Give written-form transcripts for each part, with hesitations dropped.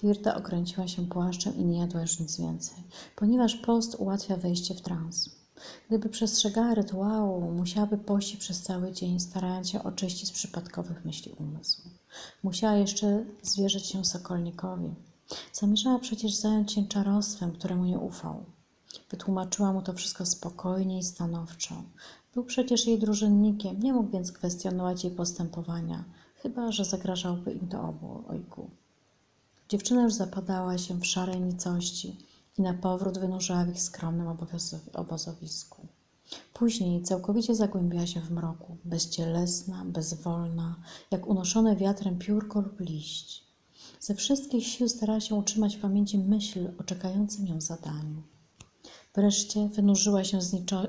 Tirta okręciła się płaszczem i nie jadła już nic więcej, ponieważ post ułatwia wejście w trans. Gdyby przestrzegała rytuału, musiałaby pościć przez cały dzień, starając się oczyścić z przypadkowych myśli umysł. Musiała jeszcze zwierzyć się Sokolnikowi. Zamierzała przecież zająć się czarostwem, któremu nie ufał. Wytłumaczyła mu to wszystko spokojnie i stanowczo. Był przecież jej drużynnikiem, nie mógł więc kwestionować jej postępowania, chyba że zagrażałby im to obu ojku. Dziewczyna już zapadała się w szarej nicości i na powrót wynurzała w ich skromnym obozowisku. Później całkowicie zagłębiła się w mroku, bezcielesna, bezwolna, jak unoszone wiatrem piórko lub liść. Ze wszystkich sił starała się utrzymać w pamięci myśl o czekającym ją zadaniu. Wreszcie wynurzyła się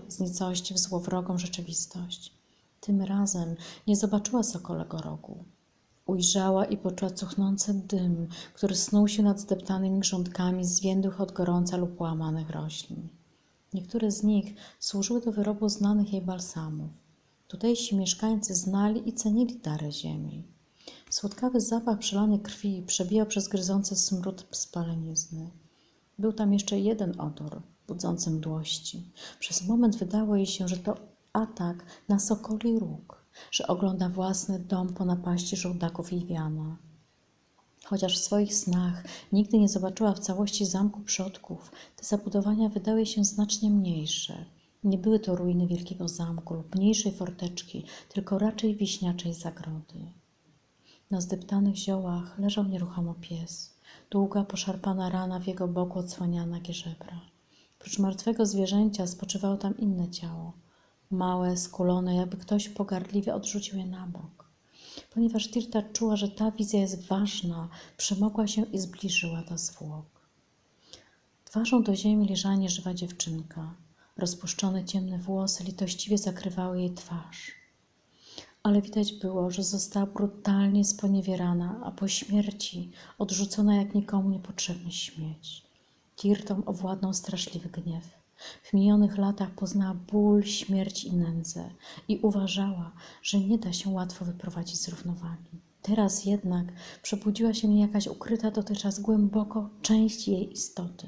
z nicości w złowrogą rzeczywistość. Tym razem nie zobaczyła sokolego rogu. Ujrzała i poczuła cuchnący dym, który snuł się nad zdeptanymi grządkami zwiędłych od gorąca lub łamanych roślin. Niektóre z nich służyły do wyrobu znanych jej balsamów. Tutejsi mieszkańcy znali i cenili dary ziemi. Słodkawy zapach przelanej krwi przebijał przez gryzący smród spalenizny. Był tam jeszcze jeden odór, budzący mdłości. Przez moment wydało jej się, że to atak na sokoli róg, że ogląda własny dom po napaści żołdaków i wiana. Chociaż w swoich snach nigdy nie zobaczyła w całości zamku przodków, te zabudowania wydały się znacznie mniejsze. Nie były to ruiny wielkiego zamku lub mniejszej forteczki, tylko raczej wiśniaczej zagrody. Na zdeptanych ziołach leżał nieruchomo pies. Długa, poszarpana rana w jego boku odsłaniała nagie żebra. Prócz martwego zwierzęcia spoczywało tam inne ciało. Małe, skulone, jakby ktoś pogardliwie odrzucił je na bok. Ponieważ Tirta czuła, że ta wizja jest ważna, przemogła się i zbliżyła do zwłok. Twarzą do ziemi leżała nieżywa dziewczynka. Rozpuszczone ciemne włosy litościwie zakrywały jej twarz. Ale widać było, że została brutalnie sponiewierana, a po śmierci odrzucona jak nikomu niepotrzebny śmieć. Tirtą owładnął straszliwy gniew. W minionych latach poznała ból, śmierć i nędzę i uważała, że nie da się łatwo wyprowadzić z równowagi. Teraz jednak przebudziła się jakaś ukryta dotychczas głęboko część jej istoty.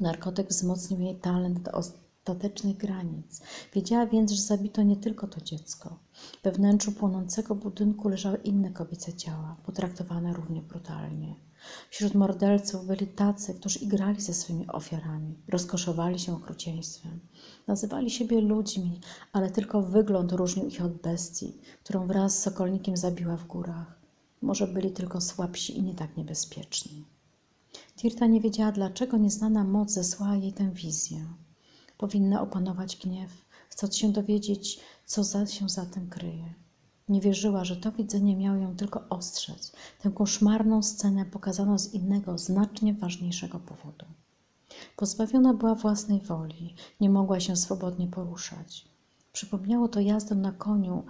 Narkotyk wzmocnił jej talent do ostatecznych granic. Wiedziała więc, że zabito nie tylko to dziecko. We wnętrzu płonącego budynku leżały inne kobiece ciała, potraktowane równie brutalnie. Wśród morderców byli tacy, którzy igrali ze swymi ofiarami, rozkoszowali się okrucieństwem. Nazywali siebie ludźmi, ale tylko wygląd różnił ich od bestii, którą wraz z Sokolnikiem zabiła w górach. Może byli tylko słabsi i nie tak niebezpieczni. Tirta nie wiedziała, dlaczego nieznana moc zesłała jej tę wizję. Powinna opanować gniew, chcąc się dowiedzieć, co się za tym kryje. Nie wierzyła, że to widzenie miało ją tylko ostrzec. Tę koszmarną scenę pokazano z innego, znacznie ważniejszego powodu. Pozbawiona była własnej woli, nie mogła się swobodnie poruszać. Przypomniało to jazdę na koniu,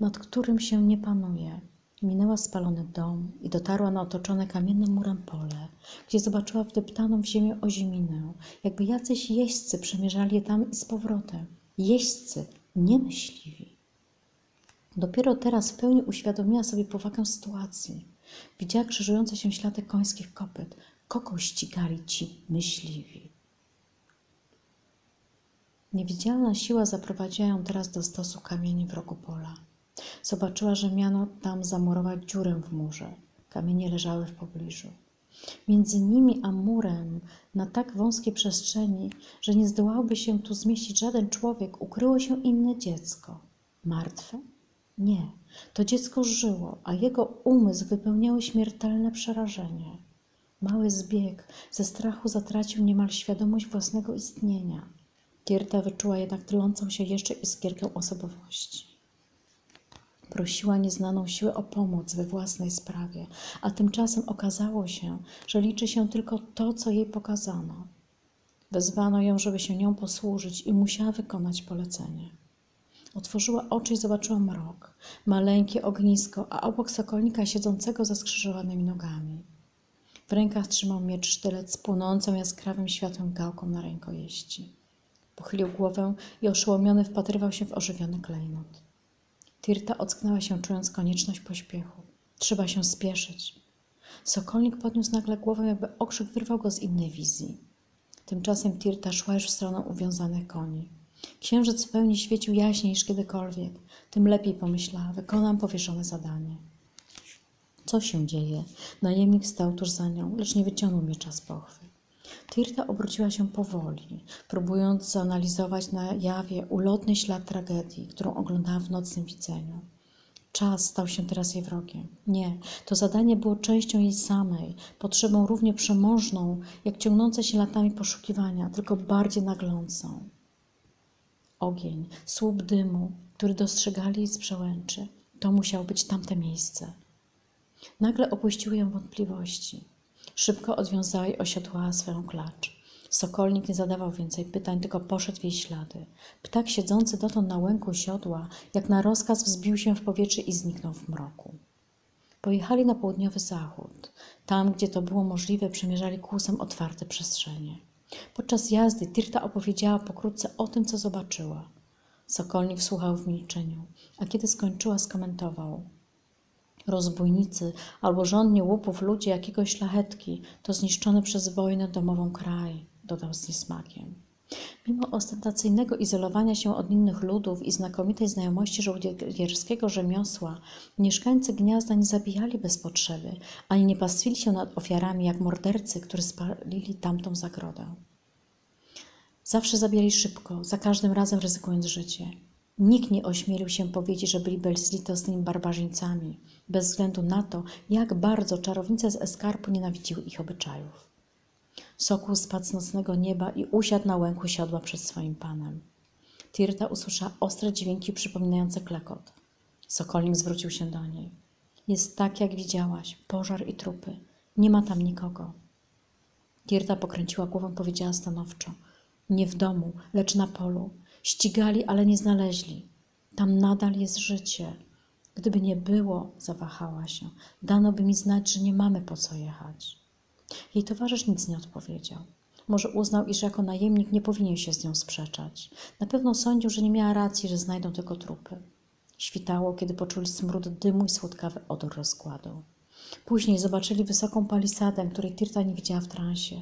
nad którym się nie panuje. Minęła spalony dom i dotarła na otoczone kamiennym murem pole, gdzie zobaczyła wdeptaną w ziemię oziminę, jakby jacyś jeźdźcy przemierzali je tam i z powrotem. Jeźdźcy, nie myśliwi. Dopiero teraz w pełni uświadomiła sobie powagę sytuacji. Widziała krzyżujące się ślady końskich kopyt. Kogo ścigali ci myśliwi? Niewidzialna siła zaprowadziła ją teraz do stosu kamieni w rogu pola. Zobaczyła, że miano tam zamurować dziurę w murze. Kamienie leżały w pobliżu. Między nimi a murem, na tak wąskiej przestrzeni, że nie zdołałby się tu zmieścić żaden człowiek, ukryło się inne dziecko. Martwe? Nie, to dziecko żyło, a jego umysł wypełniało śmiertelne przerażenie. Mały zbieg ze strachu zatracił niemal świadomość własnego istnienia. Tirta wyczuła jednak tlącą się jeszcze iskierkę osobowości. Prosiła nieznaną siłę o pomoc we własnej sprawie, a tymczasem okazało się, że liczy się tylko to, co jej pokazano. Wezwano ją, żeby się nią posłużyć i musiała wykonać polecenie. Otworzyła oczy i zobaczyła mrok, maleńkie ognisko, a obok sokolnika siedzącego ze skrzyżowanymi nogami. W rękach trzymał miecz sztylet z płonącą jaskrawym światłem gałką na rękojeści. Pochylił głowę i oszołomiony wpatrywał się w ożywiony klejnot. Tirta ocknęła się, czując konieczność pośpiechu. Trzeba się spieszyć. Sokolnik podniósł nagle głowę, jakby okrzyk wyrwał go z innej wizji. Tymczasem Tirta szła już w stronę uwiązanych koni. Księżyc w pełni świecił jaśniej niż kiedykolwiek. Tym lepiej, pomyślała, wykonam powieszone zadanie. Co się dzieje? Najemnik stał tuż za nią, lecz nie wyciągnął miecza z pochwy. Tirta obróciła się powoli, próbując zanalizować na jawie ulotny ślad tragedii, którą oglądała w nocnym widzeniu. Czas stał się teraz jej wrogiem. Nie, to zadanie było częścią jej samej, potrzebą równie przemożną, jak ciągnące się latami poszukiwania, tylko bardziej naglącą. Ogień, słup dymu, który dostrzegali z przełęczy. To musiało być tamte miejsce. Nagle opuściły ją wątpliwości. Szybko odwiązała i osiodłała swoją klacz. Sokolnik nie zadawał więcej pytań, tylko poszedł w jej ślady. Ptak siedzący dotąd na łęku siodła, jak na rozkaz wzbił się w powietrze i zniknął w mroku. Pojechali na południowy zachód. Tam, gdzie to było możliwe, przemierzali kłusem otwarte przestrzenie. Podczas jazdy Tirta opowiedziała pokrótce o tym, co zobaczyła. Sokolnik słuchał w milczeniu, a kiedy skończyła, skomentował. Rozbójnicy albo żądni łupów ludzie jakiegoś szlachetki to zniszczony przez wojnę domową kraj, dodał z niesmakiem. Mimo ostentacyjnego izolowania się od innych ludów i znakomitej znajomości żołnierskiego rzemiosła, mieszkańcy gniazda nie zabijali bez potrzeby, ani nie pastwili się nad ofiarami jak mordercy, którzy spalili tamtą zagrodę. Zawsze zabijali szybko, za każdym razem ryzykując życie. Nikt nie ośmielił się powiedzieć, że byli bezlitosnymi barbarzyńcami, bez względu na to, jak bardzo czarownice z Eskarpu nienawidziły ich obyczajów. Sokół spadł z nocnego nieba i usiadł na łęku siodła przed swoim panem. Tirta usłyszała ostre dźwięki przypominające klekot. Sokolnik zwrócił się do niej. Jest tak, jak widziałaś, pożar i trupy. Nie ma tam nikogo. Tirta pokręciła głową, powiedziała stanowczo. Nie w domu, lecz na polu. Ścigali, ale nie znaleźli. Tam nadal jest życie. Gdyby nie było, zawahała się, dano by mi znać, że nie mamy po co jechać. Jej towarzysz nic nie odpowiedział. Może uznał, iż jako najemnik nie powinien się z nią sprzeczać. Na pewno sądził, że nie miała racji, że znajdą tylko trupy. Świtało, kiedy poczuli smród dymu i słodkawy odór rozkładu. Później zobaczyli wysoką palisadę, której Tirta nie widziała w transie.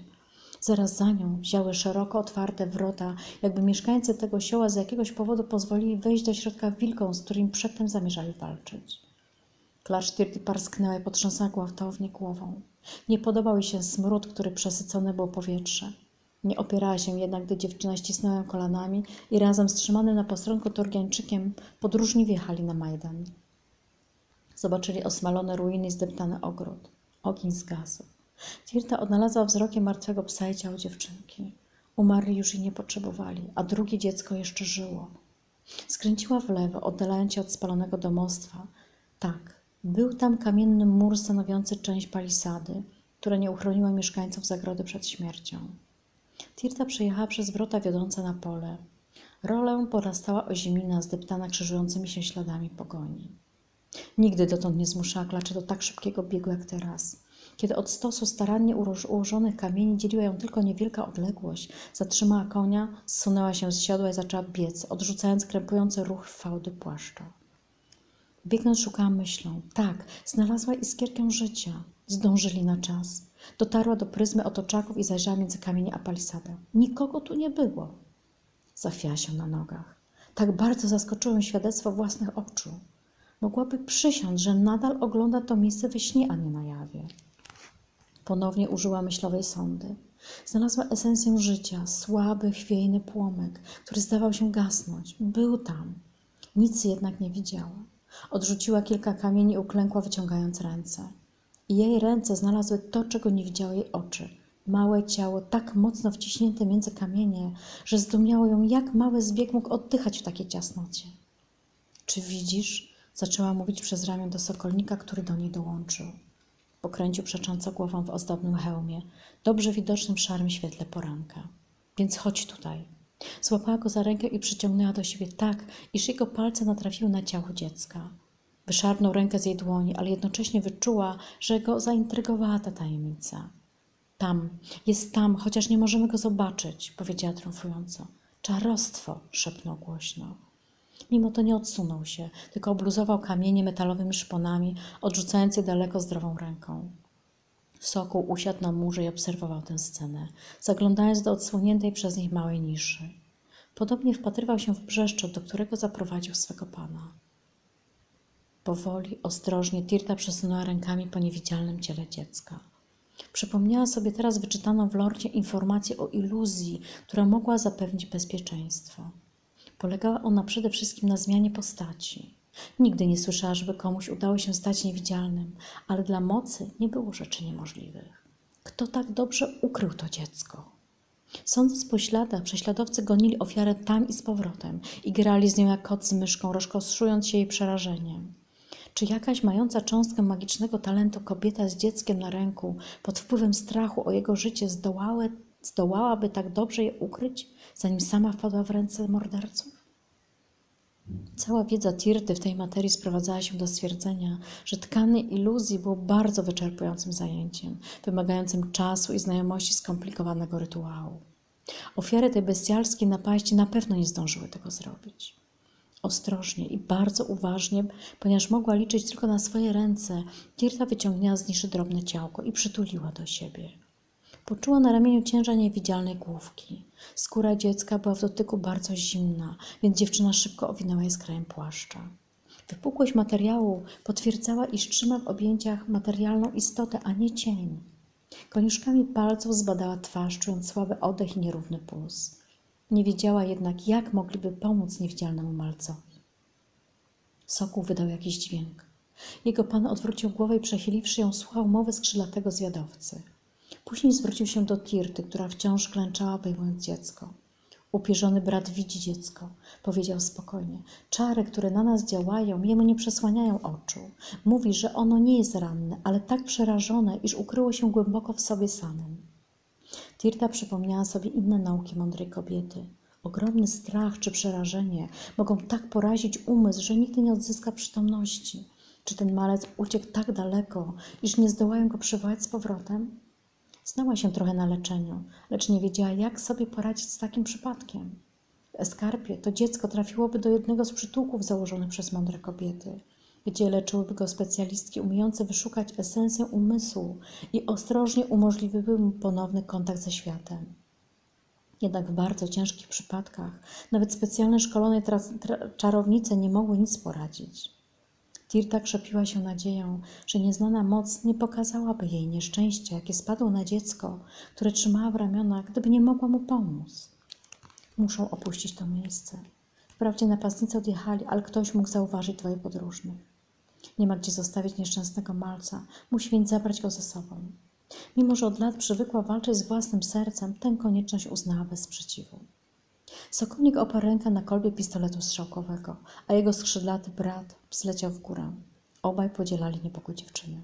Zaraz za nią wzięły szeroko otwarte wrota, jakby mieszkańcy tego sioła z jakiegoś powodu pozwolili wejść do środka wilkom, z którymi przedtem zamierzali walczyć. Klacz Tirty parsknęła i potrząsła gwałtownie głową. Nie podobał jej się smród, który przesycone było powietrze. Nie opierała się jednak, gdy dziewczyna ścisnęła kolanami i razem z trzymanym na postronku Torgiańczykiem podróżni wjechali na Majdan. Zobaczyli osmalone ruiny i zdeptany ogród. Ogień zgasł. Tirta odnalazła wzrokiem martwego psa i ciało dziewczynki. Umarli już jej nie potrzebowali, a drugie dziecko jeszcze żyło. Skręciła w lewo, oddalając się od spalonego domostwa. Tak, był tam kamienny mur stanowiący część palisady, która nie uchroniła mieszkańców zagrody przed śmiercią. Tirta przejechała przez wrota wiodące na pole. Rolę porastała ozimina zdeptana krzyżującymi się śladami pogoni. Nigdy dotąd nie zmuszała klaczy do tak szybkiego biegu jak teraz. Kiedy od stosu starannie ułożonych kamieni dzieliła ją tylko niewielka odległość, zatrzymała konia, zsunęła się z siodła i zaczęła biec, odrzucając krępujący ruch fałdy płaszcza. Biegnąc szukała myślą. Tak, znalazła iskierkę życia. Zdążyli na czas. Dotarła do pryzmy otoczaków i zajrzała między kamienie a palisadę. Nikogo tu nie było. Zachwiała się na nogach. Tak bardzo zaskoczyło ją świadectwo własnych oczu. Mogłaby przysiąc, że nadal ogląda to miejsce we śnie, a nie na jawie. Ponownie użyła myślowej sondy. Znalazła esencję życia, słaby, chwiejny płomyk, który zdawał się gasnąć. Był tam. Nic jednak nie widziała. Odrzuciła kilka kamieni i uklękła, wyciągając ręce. I jej ręce znalazły to, czego nie widziały jej oczy. Małe ciało, tak mocno wciśnięte między kamienie, że zdumiało ją, jak mały zbieg mógł oddychać w takiej ciasnocie. Czy widzisz? Zaczęła mówić przez ramię do Sokolnika, który do niej dołączył. Pokręcił przecząco głową w ozdobnym hełmie, dobrze widocznym w szarym świetle poranka. Więc chodź tutaj. Złapała go za rękę i przyciągnęła do siebie tak, iż jego palce natrafiły na ciało dziecka. Wyszarpnął rękę z jej dłoni, ale jednocześnie wyczuła, że go zaintrygowała ta tajemnica. Tam, jest tam, chociaż nie możemy go zobaczyć, powiedziała triumfująco. Czarostwo, szepnął głośno. Mimo to nie odsunął się, tylko obluzował kamienie metalowymi szponami, odrzucając je daleko zdrową ręką. Sokół usiadł na murze i obserwował tę scenę, zaglądając do odsłoniętej przez nich małej niszy. Podobnie wpatrywał się w brzeszczot, do którego zaprowadził swego pana. Powoli, ostrożnie Tirta przesunęła rękami po niewidzialnym ciele dziecka. Przypomniała sobie teraz wyczytaną w lordzie informację o iluzji, która mogła zapewnić bezpieczeństwo. Polegała ona przede wszystkim na zmianie postaci. Nigdy nie słyszała, żeby komuś udało się stać niewidzialnym, ale dla mocy nie było rzeczy niemożliwych. Kto tak dobrze ukrył to dziecko? Sądząc po śladach, prześladowcy gonili ofiarę tam i z powrotem i grali z nią jak kot z myszką, rozkoszując się jej przerażeniem. Czy jakaś mająca cząstkę magicznego talentu kobieta z dzieckiem na ręku, pod wpływem strachu o jego życie, zdołałaby tak dobrze je ukryć, zanim sama wpadła w ręce morderców? Cała wiedza Tirty w tej materii sprowadzała się do stwierdzenia, że tkanie iluzji było bardzo wyczerpującym zajęciem, wymagającym czasu i znajomości skomplikowanego rytuału. Ofiary tej bestialskiej napaści na pewno nie zdążyły tego zrobić. Ostrożnie i bardzo uważnie, ponieważ mogła liczyć tylko na swoje ręce, Tirta wyciągnęła z niszy drobne ciałko i przytuliła do siebie. Poczuła na ramieniu ciężar niewidzialnej główki. Skóra dziecka była w dotyku bardzo zimna, więc dziewczyna szybko owinęła je skrajem płaszcza. Wypukłość materiału potwierdzała, iż trzyma w objęciach materialną istotę, a nie cień. Koniuszkami palców zbadała twarz, czując słaby oddech i nierówny puls. Nie wiedziała jednak, jak mogliby pomóc niewidzialnemu malcowi. Sokół wydał jakiś dźwięk. Jego pan odwrócił głowę i przechyliwszy ją, słuchał mowy skrzylatego zwiadowcy. Później zwrócił się do Tirty, która wciąż klęczała, obejmując dziecko. Upierzony brat widzi dziecko, powiedział spokojnie. Czary, które na nas działają, jemu nie przesłaniają oczu. Mówi, że ono nie jest ranne, ale tak przerażone, iż ukryło się głęboko w sobie samym. Tirta przypomniała sobie inne nauki mądrej kobiety. Ogromny strach czy przerażenie mogą tak porazić umysł, że nigdy nie odzyska przytomności. Czy ten malec uciekł tak daleko, iż nie zdołają go przywołać z powrotem? Znała się trochę na leczeniu, lecz nie wiedziała, jak sobie poradzić z takim przypadkiem. W Eskarpie to dziecko trafiłoby do jednego z przytułków założonych przez mądre kobiety, gdzie leczyłyby go specjalistki umiejące wyszukać esencję umysłu i ostrożnie umożliwiłyby mu ponowny kontakt ze światem. Jednak w bardzo ciężkich przypadkach nawet specjalne szkolone czarownice nie mogły nic poradzić. Tirta krzepiła się nadzieją, że nieznana moc nie pokazałaby jej nieszczęścia, jakie spadło na dziecko, które trzymała w ramionach, gdyby nie mogła mu pomóc. Muszą opuścić to miejsce. Wprawdzie napastnicy odjechali, ale ktoś mógł zauważyć dwoje podróżnych. Nie ma gdzie zostawić nieszczęsnego malca, musi więc zabrać go ze sobą. Mimo że od lat przywykła walczyć z własnym sercem, tę konieczność uznała bez sprzeciwu. Sokolnik oparł rękę na kolbie pistoletu strzałkowego, a jego skrzydlaty brat zleciał w górę. Obaj podzielali niepokój dziewczyny.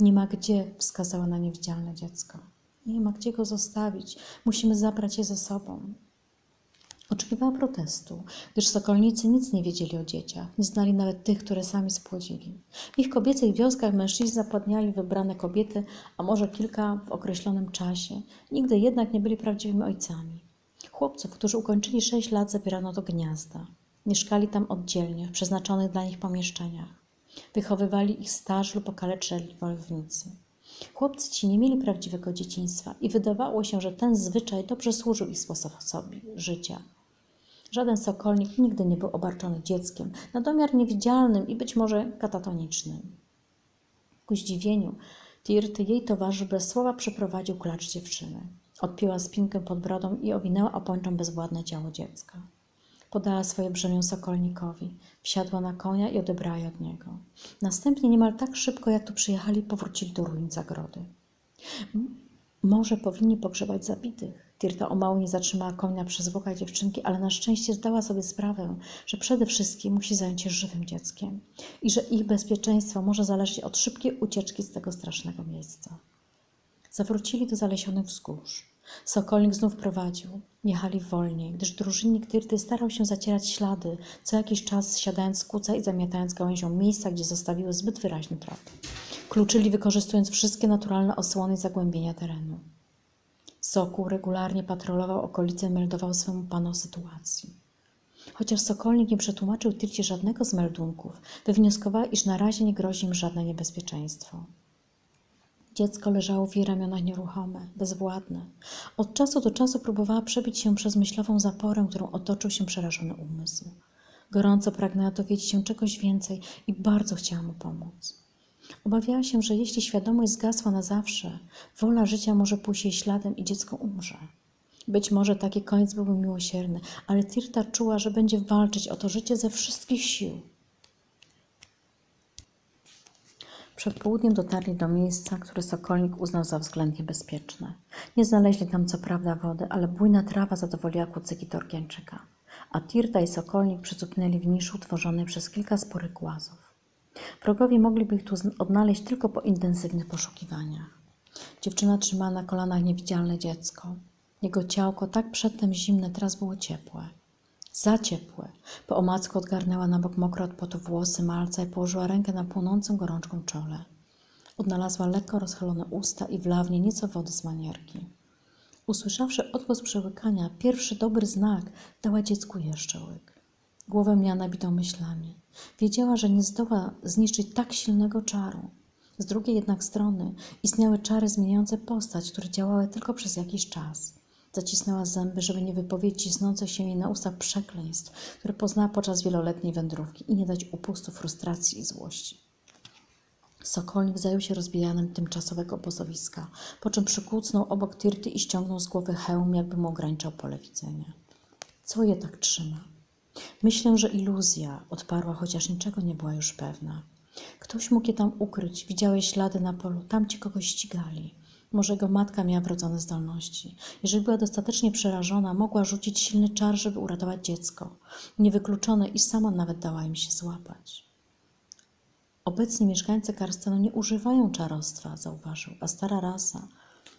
Nie ma gdzie, wskazała na niewidzialne dziecko. Nie ma gdzie go zostawić, musimy zabrać je ze sobą. Oczekiwała protestu, gdyż sokolnicy nic nie wiedzieli o dzieciach, nie znali nawet tych, które sami spłodzili. W ich kobiecych wioskach mężczyźni zapładniali wybrane kobiety, a może kilka w określonym czasie. Nigdy jednak nie byli prawdziwymi ojcami. Chłopców, którzy ukończyli 6 lat, zabierano do gniazda. Mieszkali tam oddzielnie, w przeznaczonych dla nich pomieszczeniach. Wychowywali ich starzy lub okaleczeni wojownicy. Chłopcy ci nie mieli prawdziwego dzieciństwa i wydawało się, że ten zwyczaj dobrze służył ich sposobowi życia. Żaden sokolnik nigdy nie był obarczony dzieckiem, na domiar niewidzialnym i być może katatonicznym. Ku zdziwieniu Tirty jej towarzysz bez słowa przeprowadził klacz dziewczyny. Odpiła spinkę pod brodą i owinęła opończą bezwładne ciało dziecka. Podała swoje brzemię sokolnikowi, wsiadła na konia i odebrała je od niego. Następnie niemal tak szybko, jak tu przyjechali, powrócili do ruin zagrody. Może powinni pogrzebać zabitych. Tirta o mało nie zatrzymała konia przez zwłokę dziewczynki, ale na szczęście zdała sobie sprawę, że przede wszystkim musi zająć się żywym dzieckiem i że ich bezpieczeństwo może zależeć od szybkiej ucieczki z tego strasznego miejsca. Zawrócili do zalesionych wzgórz. Sokolnik znów prowadził. Jechali wolniej, gdyż drużynnik Tirty starał się zacierać ślady, co jakiś czas siadając z kuca i zamiatając gałęzią miejsca, gdzie zostawiły zbyt wyraźny trop. Kluczyli, wykorzystując wszystkie naturalne osłony i zagłębienia terenu. Sokół regularnie patrolował okolice i meldował swemu panu o sytuacji. Chociaż sokolnik nie przetłumaczył Tircie żadnego z meldunków, wywnioskowała, iż na razie nie grozi im żadne niebezpieczeństwo. Dziecko leżało w jej ramionach nieruchome, bezwładne. Od czasu do czasu próbowała przebić się przez myślową zaporę, którą otoczył się przerażony umysł. Gorąco pragnęła dowiedzieć się czegoś więcej i bardzo chciała mu pomóc. Obawiała się, że jeśli świadomość zgasła na zawsze, wola życia może pójść jej śladem i dziecko umrze. Być może taki koniec byłby miłosierny, ale Tirta czuła, że będzie walczyć o to życie ze wszystkich sił. Przed południem dotarli do miejsca, które Sokolnik uznał za względnie bezpieczne. Nie znaleźli tam co prawda wody, ale bujna trawa zadowoliła kucyki Torgiańczyka, a Tirta i Sokolnik przycupnęli w niszu tworzonej przez kilka sporych głazów. Wrogowie mogliby ich tu odnaleźć tylko po intensywnych poszukiwaniach. Dziewczyna trzymała na kolanach niewidzialne dziecko. Jego ciałko, tak przedtem zimne, teraz było ciepłe. Za ciepłe. Po omacku odgarnęła na bok mokre od potu włosy malca i położyła rękę na płonącym gorączką czole. Odnalazła lekko rozchylone usta i wlała w nie nieco wody z manierki. Usłyszawszy odgłos przełykania, pierwszy dobry znak, dała dziecku jeszcze łyk. Głowę miała nabitą myślami. Wiedziała, że nie zdoła zniszczyć tak silnego czaru. Z drugiej jednak strony istniały czary zmieniające postać, które działały tylko przez jakiś czas. Zacisnęła zęby, żeby nie wypowiedzieć cisnących się jej na ustach przekleństw, które poznała podczas wieloletniej wędrówki i nie dać upustu frustracji i złości. Sokolnik zajął się rozbijaniem tymczasowego obozowiska, po czym przykucnął obok Tirty i ściągnął z głowy hełm, jakby mu ograniczał pole widzenia. Co je tak trzyma? Myślę, że iluzja, odparła, chociaż niczego nie była już pewna. Ktoś mógł je tam ukryć, widziałeś ślady na polu, tam ci kogoś ścigali. Może jego matka miała wrodzone zdolności. Jeżeli była dostatecznie przerażona, mogła rzucić silny czar, żeby uratować dziecko. Niewykluczone, iż sama nawet dała im się złapać. Obecni mieszkańcy Karstenu nie używają czarostwa, zauważył, a stara rasa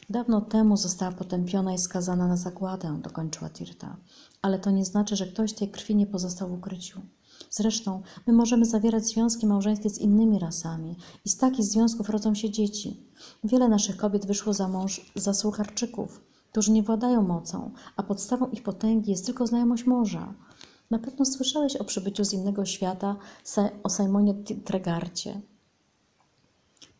dawno temu została potępiona i skazana na zagładę, dokończyła Tirta. Ale to nie znaczy, że ktoś tej krwi nie pozostał w ukryciu. Zresztą my możemy zawierać związki małżeńskie z innymi rasami i z takich związków rodzą się dzieci. Wiele naszych kobiet wyszło za mąż za słucharczyków, którzy nie władają mocą, a podstawą ich potęgi jest tylko znajomość morza. Na pewno słyszałeś o przybyciu z innego świata, o Simonie Tregarcie.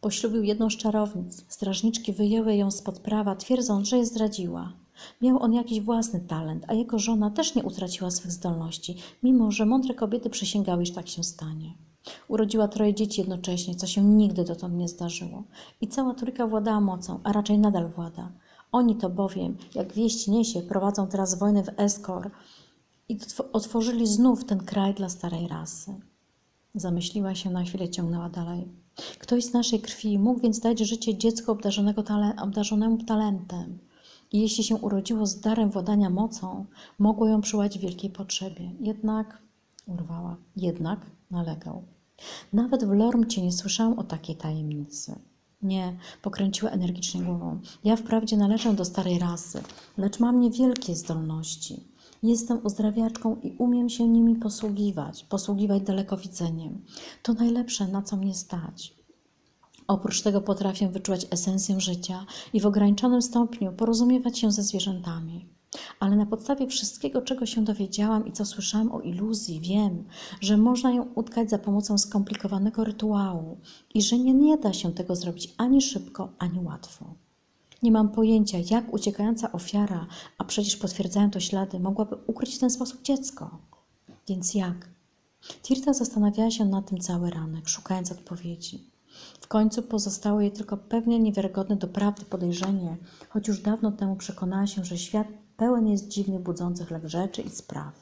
Poślubił jedną z czarownic. Strażniczki wyjęły ją spod prawa, twierdząc, że je zdradziła. Miał on jakiś własny talent, a jego żona też nie utraciła swych zdolności, mimo że mądre kobiety przysięgały, iż tak się stanie. Urodziła 3 dzieci jednocześnie, co się nigdy dotąd nie zdarzyło. I cała trójka władała mocą, a raczej nadal włada. Oni to bowiem, jak wieść niesie, prowadzą teraz wojnę w Escore i otworzyli znów ten kraj dla starej rasy. Zamyśliła się, na chwilę ciągnęła dalej. Ktoś z naszej krwi mógł więc dać życie dziecku obdarzonemu talentem. I jeśli się urodziło z darem władania mocą, mogło ją przyłać w wielkiej potrzebie. Jednak, urwała, jednak nalegał. Nawet w Lormcie nie słyszałam o takiej tajemnicy. Nie, pokręciła energicznie głową. Ja wprawdzie należę do starej rasy, lecz mam niewielkie zdolności. Jestem uzdrawiaczką i umiem się nimi posługiwać dalekowidzeniem. To najlepsze, na co mnie stać. Oprócz tego potrafię wyczuwać esencję życia i w ograniczonym stopniu porozumiewać się ze zwierzętami. Ale na podstawie wszystkiego, czego się dowiedziałam i co słyszałam o iluzji, wiem, że można ją utkać za pomocą skomplikowanego rytuału i że nie da się tego zrobić ani szybko, ani łatwo. Nie mam pojęcia, jak uciekająca ofiara, a przecież potwierdzają to ślady, mogłaby ukryć w ten sposób dziecko. Więc jak? Tirta zastanawiała się nad tym cały ranek, szukając odpowiedzi. W końcu pozostało jej tylko pewnie niewiarygodne do prawdy podejrzenie, choć już dawno temu przekonała się, że świat pełen jest dziwnych, budzących lęk rzeczy i spraw.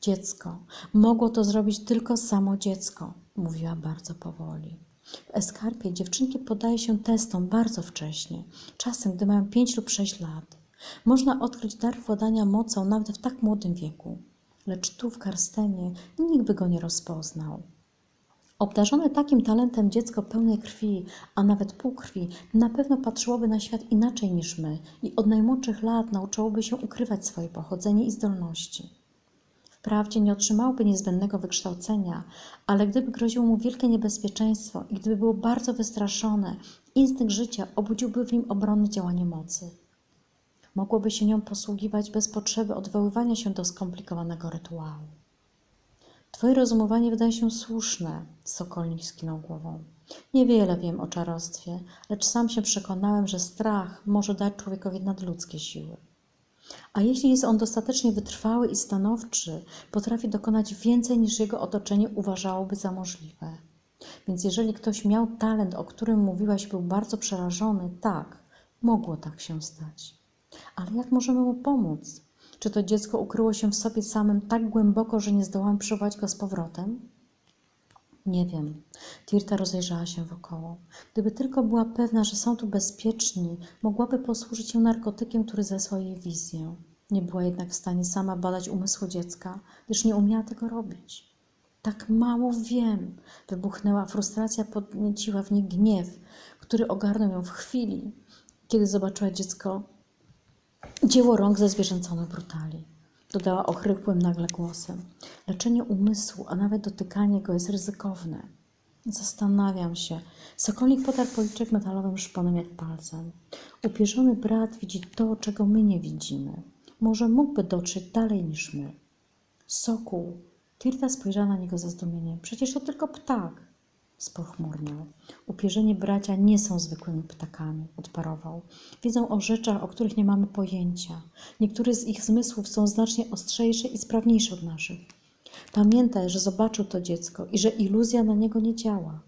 Dziecko. Mogło to zrobić tylko samo dziecko, mówiła bardzo powoli. W Eskarpie dziewczynki poddaje się testom bardzo wcześnie, czasem gdy mają 5 lub 6 lat. Można odkryć dar władania mocą nawet w tak młodym wieku, lecz tu w Karstenie nikt by go nie rozpoznał. Obdarzone takim talentem dziecko pełne krwi, a nawet półkrwi, na pewno patrzyłoby na świat inaczej niż my i od najmłodszych lat nauczyłoby się ukrywać swoje pochodzenie i zdolności. Wprawdzie nie otrzymałoby niezbędnego wykształcenia, ale gdyby groziło mu wielkie niebezpieczeństwo i gdyby było bardzo wystraszone, instynkt życia obudziłby w nim obronne działanie mocy. Mogłoby się nią posługiwać bez potrzeby odwoływania się do skomplikowanego rytuału. Twoje rozumowanie wydaje się słuszne, Sokolnik skinął głową. Niewiele wiem o czarostwie, lecz sam się przekonałem, że strach może dać człowiekowi nadludzkie siły. A jeśli jest on dostatecznie wytrwały i stanowczy, potrafi dokonać więcej niż jego otoczenie uważałoby za możliwe. Więc jeżeli ktoś miał talent, o którym mówiłaś, był bardzo przerażony, tak, mogło tak się stać. Ale jak możemy mu pomóc? Czy to dziecko ukryło się w sobie samym tak głęboko, że nie zdołam przywołać go z powrotem? Nie wiem. Tirta rozejrzała się wokoło. Gdyby tylko była pewna, że są tu bezpieczni, mogłaby posłużyć się narkotykiem, który zesłał jej wizję. Nie była jednak w stanie sama badać umysłu dziecka, gdyż nie umiała tego robić. Tak mało wiem, wybuchnęła. Frustracja podnieciła w niej gniew, który ogarnął ją w chwili, kiedy zobaczyła dziecko dzieło rąk ze zwierzęconych brutali. Dodała ochrypłym nagle głosem. Leczenie umysłu, a nawet dotykanie go jest ryzykowne. Zastanawiam się. Sokolnik potarł policzek metalowym szponem jak palcem. Upierzony brat widzi to, czego my nie widzimy. Może mógłby dotrzeć dalej niż my. Sokół. Tirta spojrzała na niego ze zdumieniem. Przecież to tylko ptak. Spochmurniał. Upierzeni bracia nie są zwykłymi ptakami, odparował. Wiedzą o rzeczach, o których nie mamy pojęcia. Niektóre z ich zmysłów są znacznie ostrzejsze i sprawniejsze od naszych. Pamiętaj, że zobaczył to dziecko i że iluzja na niego nie działa.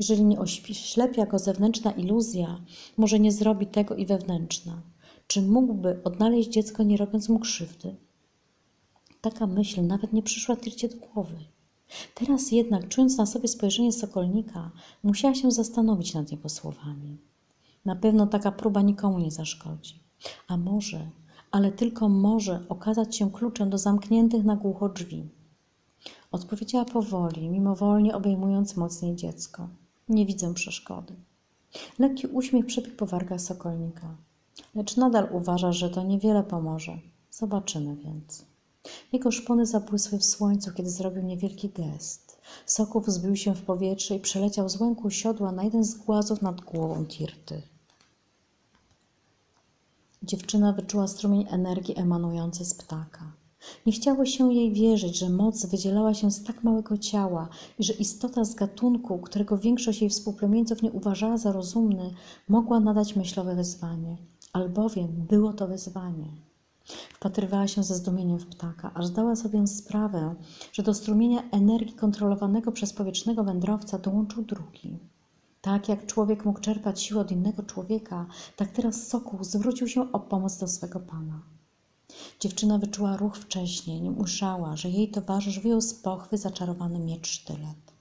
Jeżeli nie oślepia go zewnętrzna iluzja, może nie zrobi tego i wewnętrzna. Czy mógłby odnaleźć dziecko, nie robiąc mu krzywdy? Taka myśl nawet nie przyszła Tircie do głowy. Teraz jednak, czując na sobie spojrzenie Sokolnika, musiała się zastanowić nad jego słowami. Na pewno taka próba nikomu nie zaszkodzi. A może, ale tylko może, okazać się kluczem do zamkniętych na głucho drzwi. Odpowiedziała powoli, mimowolnie obejmując mocniej dziecko. Nie widzę przeszkody. Lekki uśmiech przebiegł po wargach Sokolnika. Lecz nadal uważa, że to niewiele pomoże. Zobaczymy więc. Jego szpony zabłysły w słońcu, kiedy zrobił niewielki gest. Sokół wzbił się w powietrze i przeleciał z łęku siodła na jeden z głazów nad głową Tirty. Dziewczyna wyczuła strumień energii emanujący z ptaka. Nie chciało się jej wierzyć, że moc wydzielała się z tak małego ciała i że istota z gatunku, którego większość jej współplemieńców nie uważała za rozumny, mogła nadać myślowe wezwanie, albowiem było to wezwanie. Wpatrywała się ze zdumieniem w ptaka, aż zdała sobie sprawę, że do strumienia energii kontrolowanego przez powietrznego wędrowca dołączył drugi. Tak jak człowiek mógł czerpać siłę od innego człowieka, tak teraz sokół zwrócił się o pomoc do swego pana. Dziewczyna wyczuła ruch wcześniej, nim ujrzała, że jej towarzysz wyjął z pochwy zaczarowany miecz sztylet.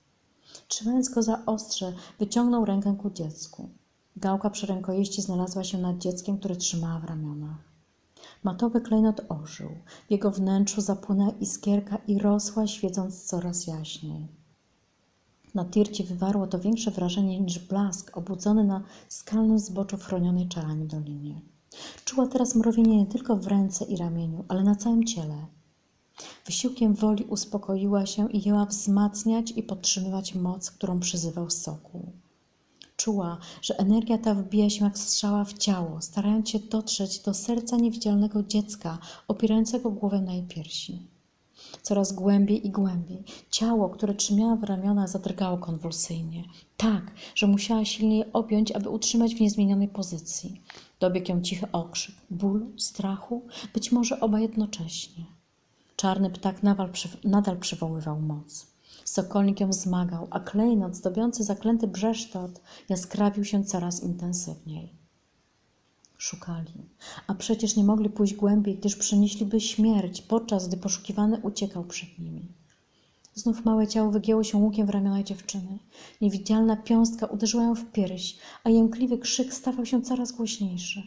Trzymając go za ostrze, wyciągnął rękę ku dziecku. Gałka przy rękojeści znalazła się nad dzieckiem, które trzymała w ramionach. Matowy klejnot ożył. W jego wnętrzu zapłynęła iskierka i rosła, świecąc coraz jaśniej. Na Tircie wywarło to większe wrażenie niż blask obudzony na skalnym zboczu w chronionej czarami dolinie. Czuła teraz mrowienie nie tylko w ręce i ramieniu, ale na całym ciele. Wysiłkiem woli uspokoiła się i jęła wzmacniać i podtrzymywać moc, którą przyzywał sokół. Czuła, że energia ta wbija się jak strzała w ciało, starając się dotrzeć do serca niewidzialnego dziecka, opierającego głowę na jej piersi. Coraz głębiej i głębiej. Ciało, które trzymała w ramionach, zadrgało konwulsyjnie. Tak, że musiała silniej objąć, aby utrzymać w niezmienionej pozycji. Dobiegł ją cichy okrzyk, bólu, strachu, być może oba jednocześnie. Czarny ptak nadal przywoływał moc. Sokolnik ją zmagał, a klejnot zdobiący zaklęty brzeszczot jaskrawił się coraz intensywniej. Szukali, a przecież nie mogli pójść głębiej, gdyż przynieśliby śmierć, podczas gdy poszukiwany uciekał przed nimi. Znów małe ciało wygięło się łukiem w ramionach dziewczyny. Niewidzialna piąstka uderzyła ją w pierś, a jękliwy krzyk stawał się coraz głośniejszy.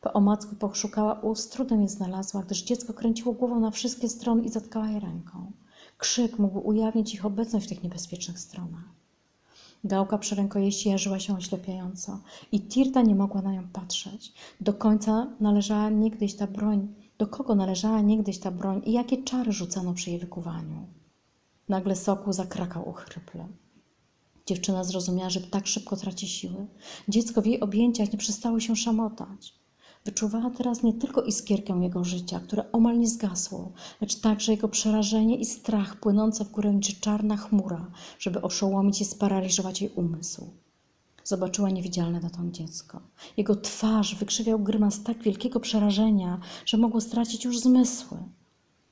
Po omacku poszukała ust, z trudem je znalazła, gdyż dziecko kręciło głową na wszystkie strony i zatkała je ręką. Krzyk mógł ujawnić ich obecność w tych niebezpiecznych stronach. Gałka przy rękojeści jarzyła się oślepiająco i Tirta nie mogła na nią patrzeć. Do kogo należała niegdyś ta broń i jakie czary rzucano przy jej wykuwaniu? Nagle sokół zakrakał ochryple. Dziewczyna zrozumiała, że tak szybko traci siły. Dziecko w jej objęciach nie przestało się szamotać. Wyczuwała teraz nie tylko iskierkę jego życia, które omal nie zgasło, lecz także jego przerażenie i strach płynące w górę niczym czarna chmura, żeby oszołomić i sparaliżować jej umysł. Zobaczyła niewidzialne dotąd dziecko. Jego twarz wykrzywiał grymas tak wielkiego przerażenia, że mogło stracić już zmysły.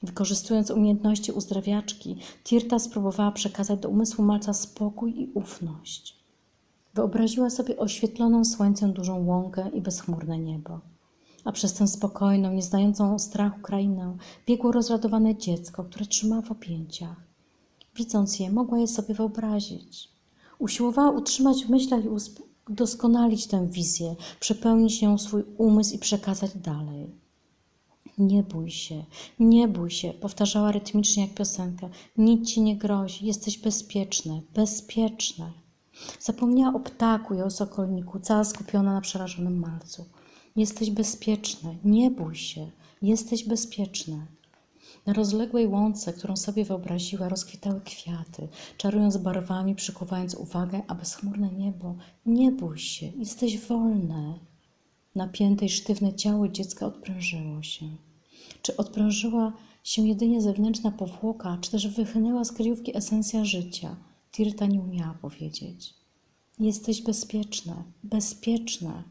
Wykorzystując umiejętności uzdrawiaczki, Tirta spróbowała przekazać do umysłu malca spokój i ufność. Wyobraziła sobie oświetloną słońcem dużą łąkę i bezchmurne niebo. A przez tę spokojną, nieznającą strachu krainę biegło rozradowane dziecko, które trzymała w objęciach. Widząc je, mogła je sobie wyobrazić. Usiłowała utrzymać w myślach i udoskonalić tę wizję, przepełnić nią swój umysł i przekazać dalej. Nie bój się, nie bój się, powtarzała rytmicznie jak piosenkę. Nic ci nie grozi, jesteś bezpieczny, bezpieczny. Zapomniała o ptaku i o sokolniku, cała skupiona na przerażonym malcu. Jesteś bezpieczny, nie bój się, jesteś bezpieczny. Na rozległej łące, którą sobie wyobraziła, rozkwitały kwiaty, czarując barwami, przykuwając uwagę, a bezchmurne niebo. Nie bój się, jesteś wolny. Napięte i sztywne ciało dziecka odprężyło się. Czy odprężyła się jedynie zewnętrzna powłoka, czy też wychynęła z kryjówki esencja życia? Tirta nie umiała powiedzieć. Jesteś bezpieczna, bezpieczna.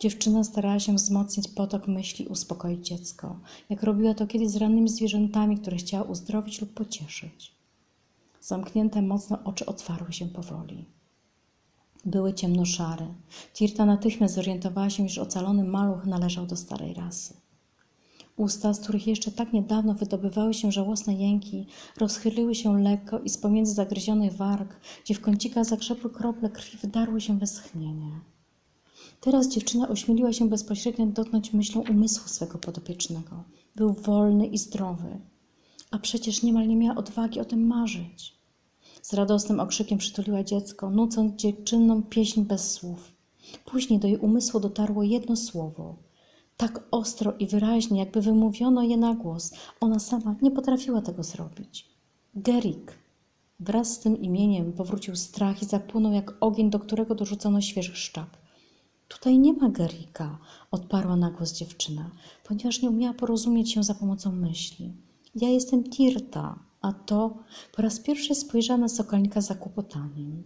Dziewczyna starała się wzmocnić potok myśli i uspokoić dziecko, jak robiła to kiedyś z rannymi zwierzętami, które chciała uzdrowić lub pocieszyć. Zamknięte mocno oczy otwarły się powoli. Były ciemnoszare. Tirta natychmiast zorientowała się, iż ocalony maluch należał do starej rasy. Usta, z których jeszcze tak niedawno wydobywały się żałosne jęki, rozchyliły się lekko i z pomiędzy zagryzionych warg, gdzie w kącikach zakrzepły krople krwi, wydarły się westchnienia. Teraz dziewczyna ośmieliła się bezpośrednio dotknąć myślą umysłu swego podopiecznego. Był wolny i zdrowy, a przecież niemal nie miała odwagi o tym marzyć. Z radosnym okrzykiem przytuliła dziecko, nucąc dziewczynną pieśń bez słów. Później do jej umysłu dotarło jedno słowo. Tak ostro i wyraźnie, jakby wymówiono je na głos. Ona sama nie potrafiła tego zrobić. Gerik. Wraz z tym imieniem powrócił strach i zapłonął jak ogień, do którego dorzucono świeżych szczap. Tutaj nie ma Gerika, odparła na głos dziewczyna, ponieważ nie umiała porozumieć się za pomocą myśli. Ja jestem Tirta, a to po raz pierwszy spojrzała na sokolnika z zakłopotaniem.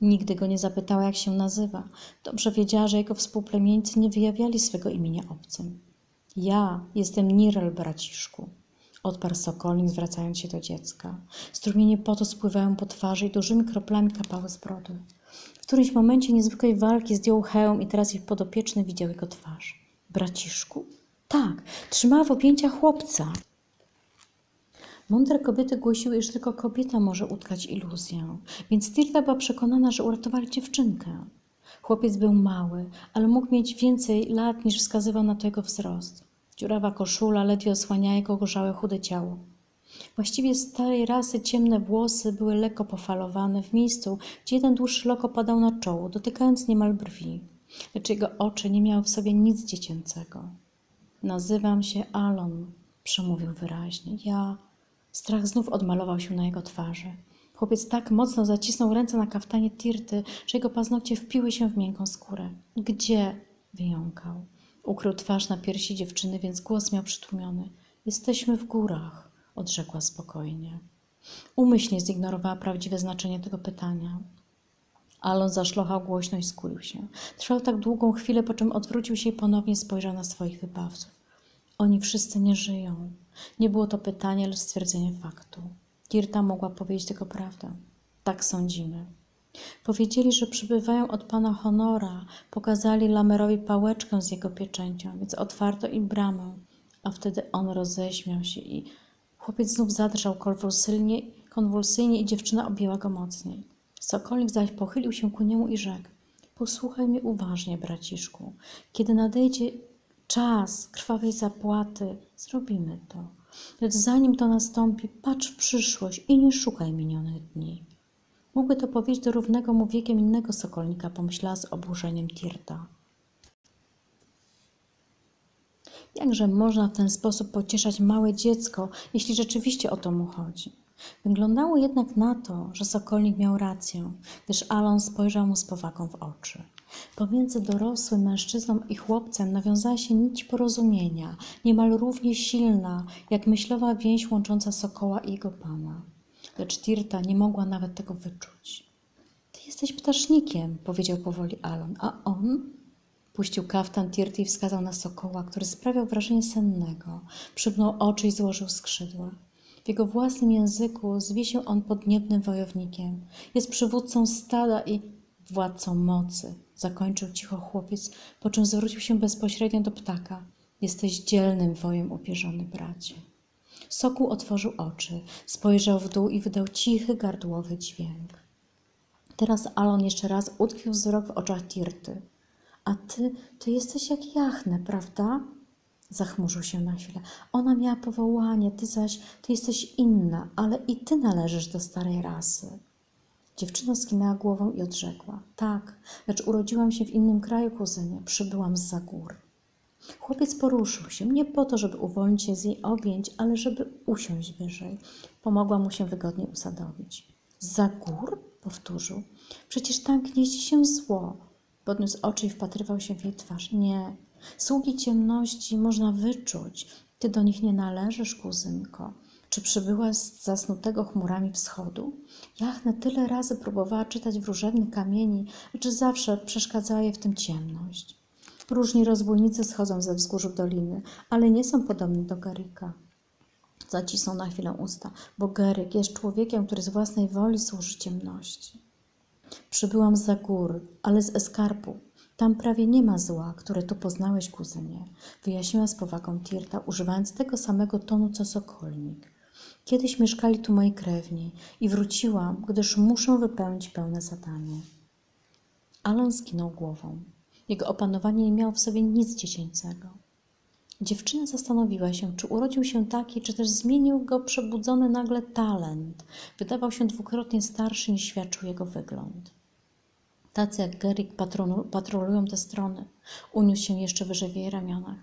Nigdy go nie zapytała, jak się nazywa. Dobrze wiedziała, że jego współplemieńcy nie wyjawiali swego imienia obcym. Ja jestem Nirel, braciszku, odparł sokolnik, zwracając się do dziecka. Strumienie potu spływają po twarzy i dużymi kroplami kapały z brody. W którymś momencie niezwykłej walki zdjął hełm i teraz ich podopieczny widział jego twarz. Braciszku? Tak, trzymała w objęciach chłopca. Mądre kobiety głosiły, iż tylko kobieta może utkać iluzję, więc Tirta była przekonana, że uratowali dziewczynkę. Chłopiec był mały, ale mógł mieć więcej lat niż wskazywał na to jego wzrost. Dziurawa koszula ledwie osłania jego gorzałe chude ciało. Właściwie starej rasy ciemne włosy były lekko pofalowane w miejscu, gdzie jeden dłuższy lok opadał na czoło, dotykając niemal brwi, lecz jego oczy nie miały w sobie nic dziecięcego. Nazywam się Alon, przemówił wyraźnie. Ja... Strach znów odmalował się na jego twarzy. Chłopiec tak mocno zacisnął ręce na kaftanie Tirty, że jego paznokcie wpiły się w miękką skórę. Gdzie? Wyjąkał. Ukrył twarz na piersi dziewczyny, więc głos miał przytłumiony. Jesteśmy w górach. Odrzekła spokojnie. Umyślnie zignorowała prawdziwe znaczenie tego pytania. Alon zaszlochał głośno i skulił się. Trwał tak długą chwilę, po czym odwrócił się i ponownie spojrzał na swoich wybawców. Oni wszyscy nie żyją. Nie było to pytanie, lecz stwierdzenie faktu. Tirta mogła powiedzieć tylko prawdę. Tak sądzimy. Powiedzieli, że przybywają od pana Honora. Pokazali Lamerowi pałeczkę z jego pieczęcią, więc otwarto im bramę. A wtedy on roześmiał się i... Chłopiec znów zadrżał konwulsyjnie i dziewczyna objęła go mocniej. Sokolnik zaś pochylił się ku niemu i rzekł – posłuchaj mnie uważnie, braciszku. Kiedy nadejdzie czas krwawej zapłaty, zrobimy to. Lecz zanim to nastąpi, patrz w przyszłość i nie szukaj minionych dni. Mógłby to powiedzieć do równego mu wiekiem innego sokolnika, pomyślała z oburzeniem Tirta. Jakże można w ten sposób pocieszać małe dziecko, jeśli rzeczywiście o to mu chodzi? Wyglądało jednak na to, że Sokolnik miał rację, gdyż Alon spojrzał mu z powagą w oczy. Pomiędzy dorosłym mężczyzną i chłopcem nawiązała się nić porozumienia, niemal równie silna, jak myślowa więź łącząca Sokoła i jego pana. Lecz Tirta nie mogła nawet tego wyczuć. – Ty jesteś ptasznikiem – powiedział powoli Alon. – A on? Puścił kaftan Tirty i wskazał na Sokoła, który sprawiał wrażenie sennego. Przymknął oczy i złożył skrzydła. W jego własnym języku zwiesił on podniebnym wojownikiem. Jest przywódcą stada i władcą mocy. Zakończył cicho chłopiec, po czym zwrócił się bezpośrednio do ptaka. Jesteś dzielnym wojem, upierzony bracie. Sokół otworzył oczy, spojrzał w dół i wydał cichy, gardłowy dźwięk. Teraz Alon jeszcze raz utkwił wzrok w oczach Tirty. A ty jesteś jak jachne, prawda? Zachmurzył się na chwilę. Ona miała powołanie, ty jesteś inna, ale i ty należysz do starej rasy. Dziewczyna skinęła głową i odrzekła. Tak, lecz urodziłam się w innym kraju, kuzynie. Przybyłam zza gór. Chłopiec poruszył się, nie po to, żeby uwolnić się z jej objęć, ale żeby usiąść wyżej. Pomogła mu się wygodnie usadowić. Zza gór? Powtórzył. Przecież tam gnieździ się zło. Podniósł oczy i wpatrywał się w jej twarz. Nie, sługi ciemności można wyczuć. Ty do nich nie należysz, kuzynko. Czy przybyłaś z zasnutego chmurami wschodu? Jachna tyle razy próbowała czytać wróżebny kamieni, lecz zawsze przeszkadzała jej w tym ciemność. Różni rozbójnicy schodzą ze wzgórz doliny, ale nie są podobni do Gerika. Zacisnął na chwilę usta, bo Gerik jest człowiekiem, który z własnej woli służy ciemności. Przybyłam zza gór, ale z Eskarpu. Tam prawie nie ma zła, które tu poznałeś, kuzynie, wyjaśniła z powagą Tirta, używając tego samego tonu, co Sokolnik. Kiedyś mieszkali tu moi krewni i wróciłam, gdyż muszę wypełnić pełne zadanie. Alon skinął głową. Jego opanowanie nie miało w sobie nic dziecięcego. Dziewczyna zastanowiła się, czy urodził się taki, czy też zmienił go przebudzony nagle talent. Wydawał się dwukrotnie starszy niż świadczył jego wygląd. Tacy jak Gerik patrolują te strony. Uniósł się jeszcze wyżej w jej ramionach.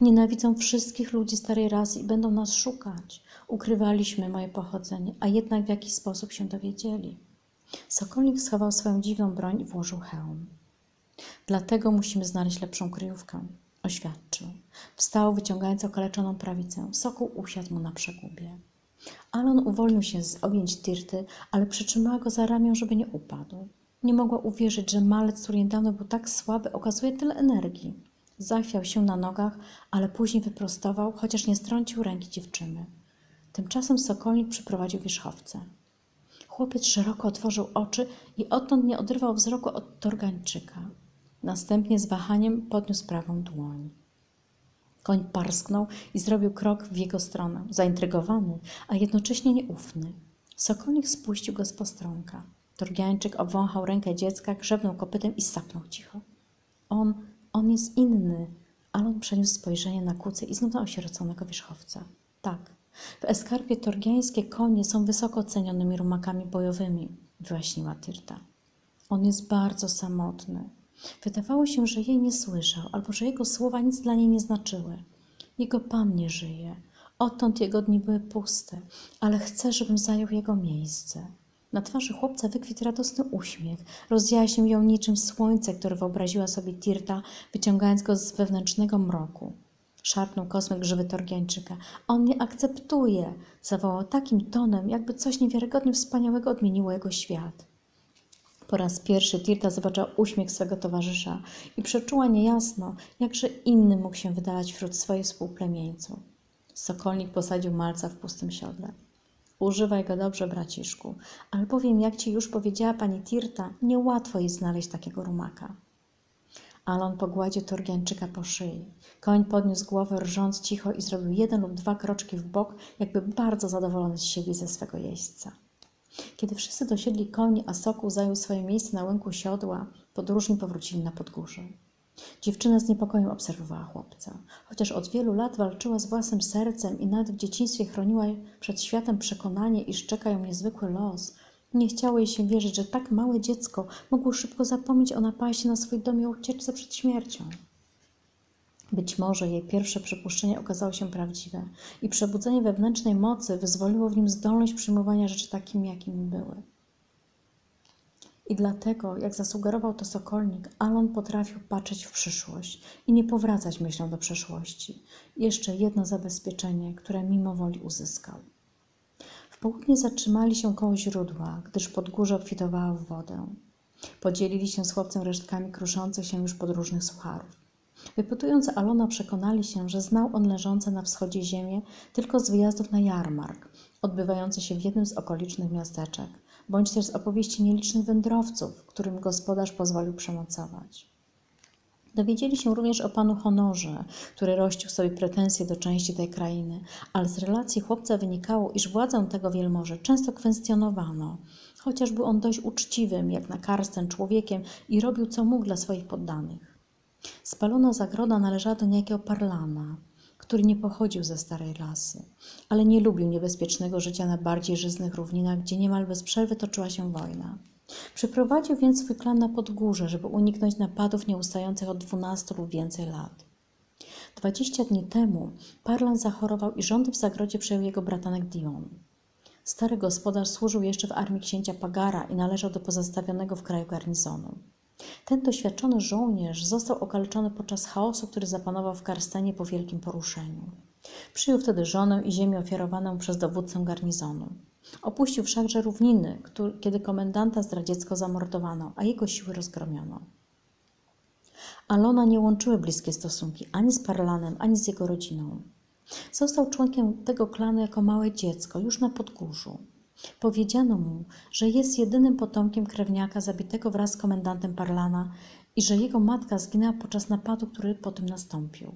Nienawidzą wszystkich ludzi starej rasy i będą nas szukać. Ukrywaliśmy moje pochodzenie, a jednak w jakiś sposób się dowiedzieli. Sokolnik schował swoją dziwną broń i włożył hełm. Dlatego musimy znaleźć lepszą kryjówkę. Oświadczył. Wstał, wyciągając okaleczoną prawicę. Sokół usiadł mu na przegubie. Alon uwolnił się z objęć Tirty, ale przytrzymała go za ramię, żeby nie upadł. Nie mogła uwierzyć, że malec, który niedawno był tak słaby, okazuje tyle energii. Zachwiał się na nogach, ale później wyprostował, chociaż nie strącił ręki dziewczyny. Tymczasem Sokolnik przyprowadził wierzchowcę. Chłopiec szeroko otworzył oczy i odtąd nie odrywał wzroku od Torgańczyka. Następnie z wahaniem podniósł prawą dłoń. Koń parsknął i zrobił krok w jego stronę, zaintrygowany, a jednocześnie nieufny. Sokolnik spuścił go z postronka. Torgiańczyk obwąchał rękę dziecka, grzebnął kopytem i sapnął cicho. On jest inny. Alon przeniósł spojrzenie na kucę i znów na osieroconego wierzchowca. Tak, w Eskarpie torgiańskie konie są wysoko cenionymi rumakami bojowymi, wyjaśniła Tirta. On jest bardzo samotny. Wydawało się, że jej nie słyszał, albo że jego słowa nic dla niej nie znaczyły. Jego pan nie żyje. Odtąd jego dni były puste, ale chcę, żebym zajął jego miejsce. Na twarzy chłopca wykwitł radosny uśmiech. Rozjaśnił ją niczym słońce, które wyobraziła sobie Tirta, wyciągając go z wewnętrznego mroku. Szarpnął kosmyk żywy Torgiańczyka. On mnie akceptuje! Zawołał takim tonem, jakby coś niewiarygodnie wspaniałego odmieniło jego świat. Po raz pierwszy Tirta zobaczyła uśmiech swego towarzysza i przeczuła niejasno, jakże inny mógł się wydawać wśród swoich współplemieńców. Sokolnik posadził malca w pustym siodle. Używaj go dobrze, braciszku, albowiem, jak ci już powiedziała pani Tirta, niełatwo jest znaleźć takiego rumaka. Alon pogładził Torgiańczyka po szyi. Koń podniósł głowę, rżąc cicho i zrobił jeden lub dwa kroczki w bok, jakby bardzo zadowolony z siebie ze swego jeźdźca. Kiedy wszyscy dosiedli koni, a Sokół zajął swoje miejsce na łynku siodła, podróżni powrócili na podgórze. Dziewczyna z niepokojem obserwowała chłopca. Chociaż od wielu lat walczyła z własnym sercem i nawet w dzieciństwie chroniła przed światem przekonanie, iż czeka ją niezwykły los, nie chciało jej się wierzyć, że tak małe dziecko mogło szybko zapomnieć o napaści na swój dom i ucieczce przed śmiercią. Być może jej pierwsze przypuszczenie okazało się prawdziwe i przebudzenie wewnętrznej mocy wyzwoliło w nim zdolność przyjmowania rzeczy takim, jakim były. I dlatego, jak zasugerował to Sokolnik, Alon potrafił patrzeć w przyszłość i nie powracać myślą do przeszłości. Jeszcze jedno zabezpieczenie, które mimo woli uzyskał. W południe zatrzymali się koło źródła, gdyż podgórze obfitowała w wodę. Podzielili się z chłopcem resztkami kruszących się już podróżnych sucharów. Wypytując Alona, przekonali się, że znał on leżące na wschodzie ziemię tylko z wyjazdów na jarmark, odbywający się w jednym z okolicznych miasteczek, bądź też z opowieści nielicznych wędrowców, którym gospodarz pozwolił przemocować. Dowiedzieli się również o panu Honorze, który rościł sobie pretensje do części tej krainy, ale z relacji chłopca wynikało, iż władzę tego wielmoży często kwestionowano, chociaż był on dość uczciwym, jak na Karsten, człowiekiem i robił co mógł dla swoich poddanych. Spalona zagroda należała do niejakiego Parlana, który nie pochodził ze starej lasy, ale nie lubił niebezpiecznego życia na bardziej żyznych równinach, gdzie niemal bez przerwy toczyła się wojna. Przyprowadził więc swój klan na podgórze, żeby uniknąć napadów nieustających od 12 lub więcej lat. 20 dni temu Parlan zachorował i rządy w zagrodzie przejął jego bratanek Dion. Stary gospodarz służył jeszcze w armii księcia Pagara i należał do pozostawionego w kraju garnizonu. Ten doświadczony żołnierz został okaleczony podczas chaosu, który zapanował w Karstenie po wielkim poruszeniu. Przyjął wtedy żonę i ziemię ofiarowaną przez dowódcę garnizonu. Opuścił wszakże równiny, kiedy komendanta zdradziecko zamordowano, a jego siły rozgromiono. Alona nie łączyły bliskie stosunki ani z Parlanem, ani z jego rodziną. Został członkiem tego klanu jako małe dziecko, już na podgórzu. Powiedziano mu, że jest jedynym potomkiem krewniaka zabitego wraz z komendantem Parlana i że jego matka zginęła podczas napadu, który potem nastąpił.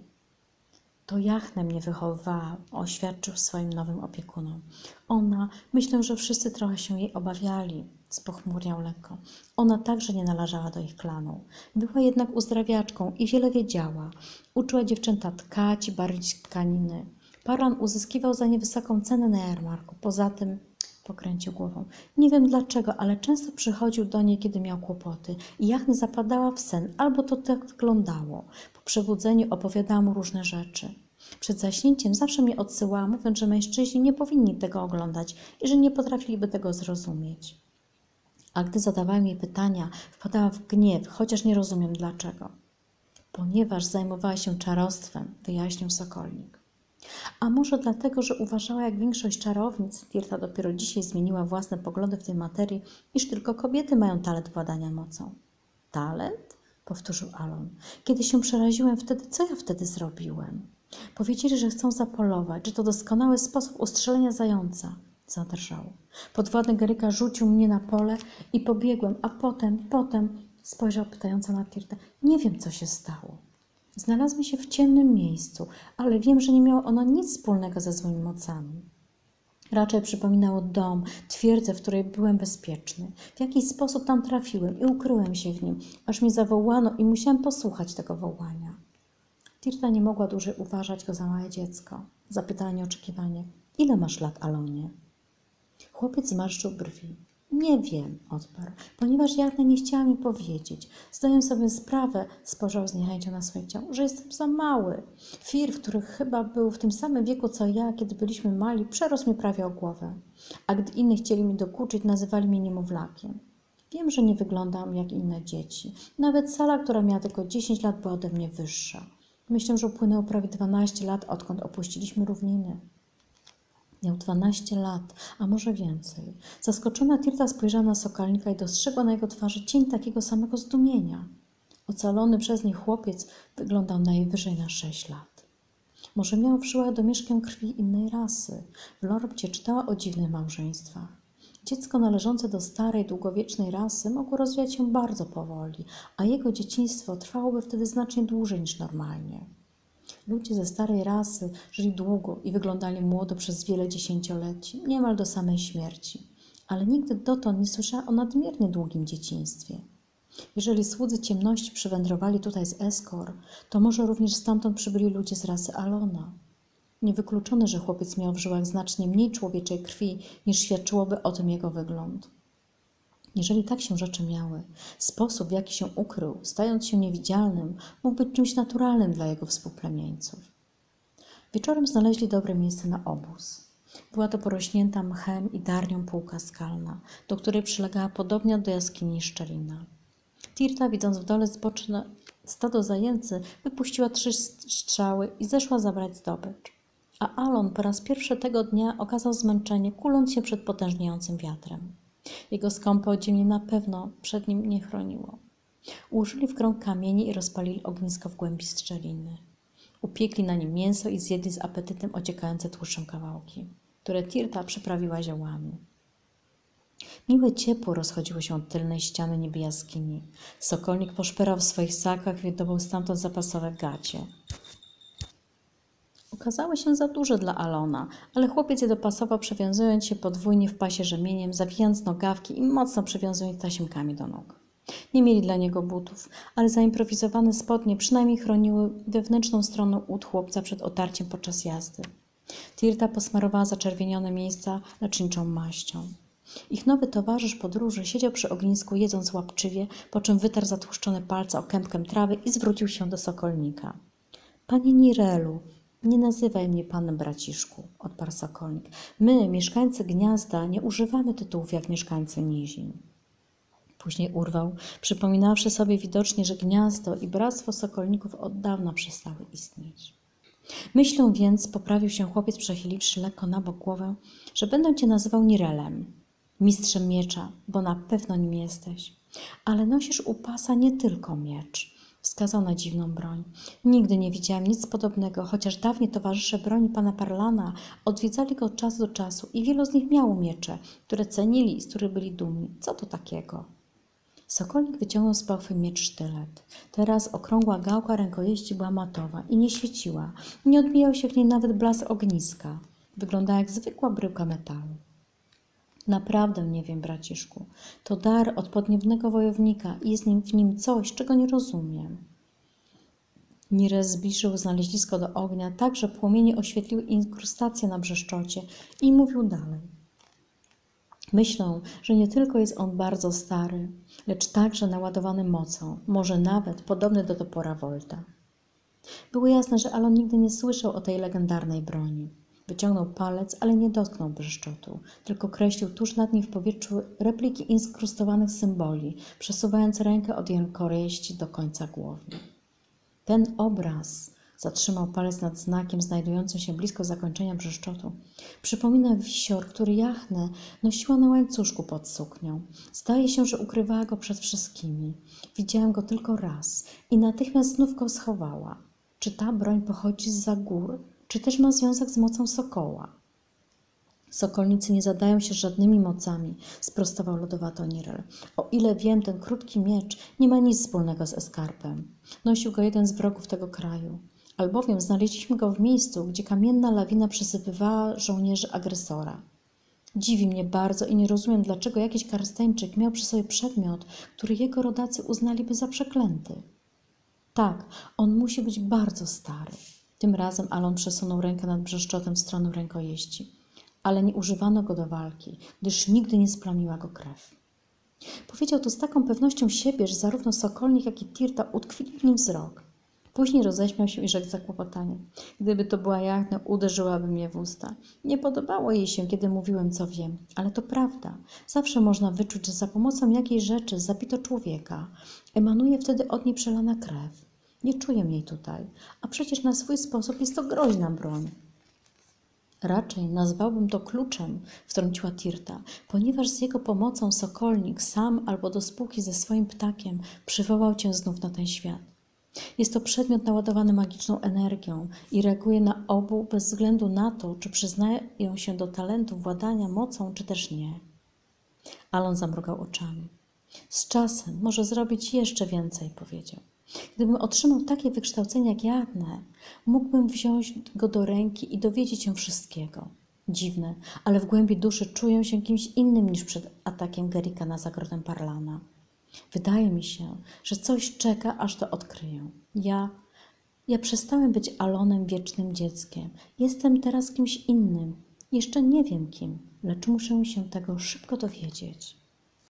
To Jachne mnie wychowywała, oświadczył swoim nowym opiekunom. Ona, myślę, że wszyscy trochę się jej obawiali, spochmurniał lekko. Ona także nie należała do ich klanu. Była jednak uzdrawiaczką i wiele wiedziała. Uczyła dziewczęta tkać i barwić tkaniny. Parlan uzyskiwał za nie wysoką cenę na jarmarku. Poza tym pokręcił głową. Nie wiem dlaczego, ale często przychodził do niej, kiedy miał kłopoty i Jachna zapadała w sen, albo to tak wyglądało. Po przebudzeniu opowiadała mu różne rzeczy. Przed zaśnięciem zawsze mnie odsyłała, mówiąc, że mężczyźni nie powinni tego oglądać i że nie potrafiliby tego zrozumieć. A gdy zadawałem jej pytania, wpadała w gniew, chociaż nie rozumiem dlaczego. Ponieważ zajmowała się czarostwem, wyjaśnił Sokolnik. A może dlatego, że uważała jak większość czarownic, Tirta dopiero dzisiaj zmieniła własne poglądy w tej materii, iż tylko kobiety mają talent władania mocą. Talent? Powtórzył Alon. Kiedy się przeraziłem wtedy, co ja wtedy zrobiłem? Powiedzieli, że chcą zapolować, że to doskonały sposób ustrzelenia zająca. Zadrżał. Podwładny Gerika rzucił mnie na pole i pobiegłem, a potem spojrzał pytająco na Tirtę. Nie wiem, co się stało. Znalazłem się w ciemnym miejscu, ale wiem, że nie miało ono nic wspólnego ze złymi mocami. Raczej przypominało dom, twierdzę, w której byłem bezpieczny. W jakiś sposób tam trafiłem i ukryłem się w nim, aż mnie zawołano i musiałem posłuchać tego wołania. Tirta nie mogła dłużej uważać go za małe dziecko. Zapytała nieoczekiwanie. Ile masz lat, Alonie? Chłopiec zmarszczył brwi. Nie wiem, odparł, ponieważ Jachna nie chciała mi powiedzieć. Zdaję sobie sprawę, spojrzał z niechęcią na swoje ciało, że jestem za mały. Fir, który chyba był w tym samym wieku co ja, kiedy byliśmy mali, przerósł mnie prawie o głowę. A gdy inni chcieli mi dokuczyć, nazywali mnie niemowlakiem. Wiem, że nie wyglądam jak inne dzieci. Nawet Sala, która miała tylko 10 lat, była ode mnie wyższa. Myślę, że upłynęło prawie 12 lat, odkąd opuściliśmy równiny. Miał 12 lat, a może więcej. Zaskoczona Tirta spojrzała na Sokolnika i dostrzegła na jego twarzy cień takiego samego zdumienia. Ocalony przez nich chłopiec wyglądał najwyżej na 6 lat. Może miał w żyłach domieszkę krwi innej rasy. W Lormcie czytała o dziwnych małżeństwach. Dziecko należące do starej, długowiecznej rasy mogło rozwijać się bardzo powoli, a jego dzieciństwo trwałoby wtedy znacznie dłużej niż normalnie. Ludzie ze starej rasy żyli długo i wyglądali młodo przez wiele dziesięcioleci, niemal do samej śmierci, ale nigdy dotąd nie słyszała o nadmiernie długim dzieciństwie. Jeżeli słudzy ciemności przywędrowali tutaj z Escore, to może również stamtąd przybyli ludzie z rasy Alona. Niewykluczone, że chłopiec miał w żyłach znacznie mniej człowieczej krwi, niż świadczyłoby o tym jego wygląd. Jeżeli tak się rzeczy miały, sposób, w jaki się ukrył, stając się niewidzialnym, mógł być czymś naturalnym dla jego współplemieńców. Wieczorem znaleźli dobre miejsce na obóz. Była to porośnięta mchem i darnią półka skalna, do której przylegała podobnie do jaskini szczelina. Tirta, widząc w dole zboczne stado zajęcy, wypuściła 3 strzały i zeszła zabrać zdobycz. A Alon po raz pierwszy tego dnia okazał zmęczenie, kuląc się przed potężniejącym wiatrem. Jego skąpe odzienie na pewno przed nim nie chroniło. Ułożyli w krąg kamieni i rozpalili ognisko w głębi strzeliny. Upiekli na nim mięso i zjedli z apetytem ociekające tłuszczem kawałki, które Tirta przyprawiła ziołami. Miłe ciepło rozchodziło się od tylnej ściany niby jaskini. Sokolnik poszperał w swoich sakach i wydobył stamtąd zapasowe gacie. Okazały się za duże dla Alona, ale chłopiec je dopasował, przewiązując się podwójnie w pasie rzemieniem, zawijając nogawki i mocno przywiązując tasiemkami do nóg. Nie mieli dla niego butów, ale zaimprowizowane spodnie przynajmniej chroniły wewnętrzną stronę ud chłopca przed otarciem podczas jazdy. Tirta posmarowała zaczerwienione miejsca leczniczą maścią. Ich nowy towarzysz podróży siedział przy ognisku, jedząc łapczywie, po czym wytarł zatłuszczone palce okępkiem trawy i zwrócił się do Sokolnika. – Panie Nirelu! Nie nazywaj mnie panem, braciszku, odparł Sokolnik. My, mieszkańcy gniazda, nie używamy tytułów jak mieszkańcy nizin. Później urwał, przypominawszy sobie widocznie, że gniazdo i bractwo sokolników od dawna przestały istnieć. Myślą więc, poprawił się chłopiec, przechyliwszy lekko na bok głowę, że będę cię nazywał Nirelem, mistrzem miecza, bo na pewno nim jesteś. Ale nosisz u pasa nie tylko miecz. Wskazał na dziwną broń. Nigdy nie widziałem nic podobnego, chociaż dawniej towarzysze broni pana Parlana odwiedzali go od czasu do czasu i wielu z nich miało miecze, które cenili i z których byli dumni. Co to takiego? Sokolnik wyciągnął z pałfy miecz sztylet. Teraz okrągła gałka rękojeści była matowa i nie świeciła. Nie odbijał się w niej nawet blask ogniska. Wyglądała jak zwykła bryłka metalu. Naprawdę nie wiem, braciszku. To dar od podniebnego wojownika i jest w nim coś, czego nie rozumiem. Nirel zbliżył znalezisko do ognia tak, że płomienie oświetliły inkrustację na brzeszczocie i mówił dalej. Myślą, że nie tylko jest on bardzo stary, lecz także naładowany mocą, może nawet podobny do topora Volta. Było jasne, że Alon nigdy nie słyszał o tej legendarnej broni. Wyciągnął palec, ale nie dotknął brzeszczotu, tylko kreślił tuż nad nim w powietrzu repliki inkrustowanych symboli, przesuwając rękę od rękojeści do końca głowy. Ten obraz, zatrzymał palec nad znakiem znajdującym się blisko zakończenia brzeszczotu, przypomina wisior, który Jachnę nosiła na łańcuszku pod suknią. Zdaje się, że ukrywała go przed wszystkimi. Widziałem go tylko raz i natychmiast znów go schowała. Czy ta broń pochodzi zza gór? Czy też ma związek z mocą sokoła? Sokolnicy nie zadają się żadnymi mocami, sprostował lodowato Nirel. O ile wiem, ten krótki miecz nie ma nic wspólnego z eskarpem. Nosił go jeden z wrogów tego kraju, albowiem znaleźliśmy go w miejscu, gdzie kamienna lawina przesypywała żołnierzy agresora. Dziwi mnie bardzo i nie rozumiem, dlaczego jakiś karsteńczyk miał przy sobie przedmiot, który jego rodacy uznaliby za przeklęty. Tak, on musi być bardzo stary. Tym razem Alon przesunął rękę nad brzeszczotem w stronę rękojeści, ale nie używano go do walki, gdyż nigdy nie splamiła go krew. Powiedział to z taką pewnością siebie, że zarówno Sokolnik, jak i Tirta utkwili w nim wzrok. Później roześmiał się i rzekł zakłopotanie. Gdyby to była Jachna, uderzyłaby mnie w usta. Nie podobało jej się, kiedy mówiłem, co wiem, ale to prawda. Zawsze można wyczuć, że za pomocą jakiej rzeczy zabito człowieka. Emanuje wtedy od niej przelana krew. Nie czuję jej tutaj, a przecież na swój sposób jest to groźna broń. Raczej nazwałbym to kluczem, wtrąciła Tirta, ponieważ z jego pomocą Sokolnik sam albo do spółki ze swoim ptakiem przywołał cię znów na ten świat. Jest to przedmiot naładowany magiczną energią i reaguje na obu bez względu na to, czy przyznają się do talentu władania mocą, czy też nie. Alon zamrugał oczami. Z czasem może zrobić jeszcze więcej, powiedział. Gdybym otrzymał takie wykształcenie jak Jadne, mógłbym wziąć go do ręki i dowiedzieć się wszystkiego. Dziwne, ale w głębi duszy czuję się kimś innym niż przed atakiem Gerika na zagrodę Parlana. Wydaje mi się, że coś czeka, aż to odkryję. Ja przestałem być Alonem, wiecznym dzieckiem. Jestem teraz kimś innym. Jeszcze nie wiem kim, lecz muszę się tego szybko dowiedzieć.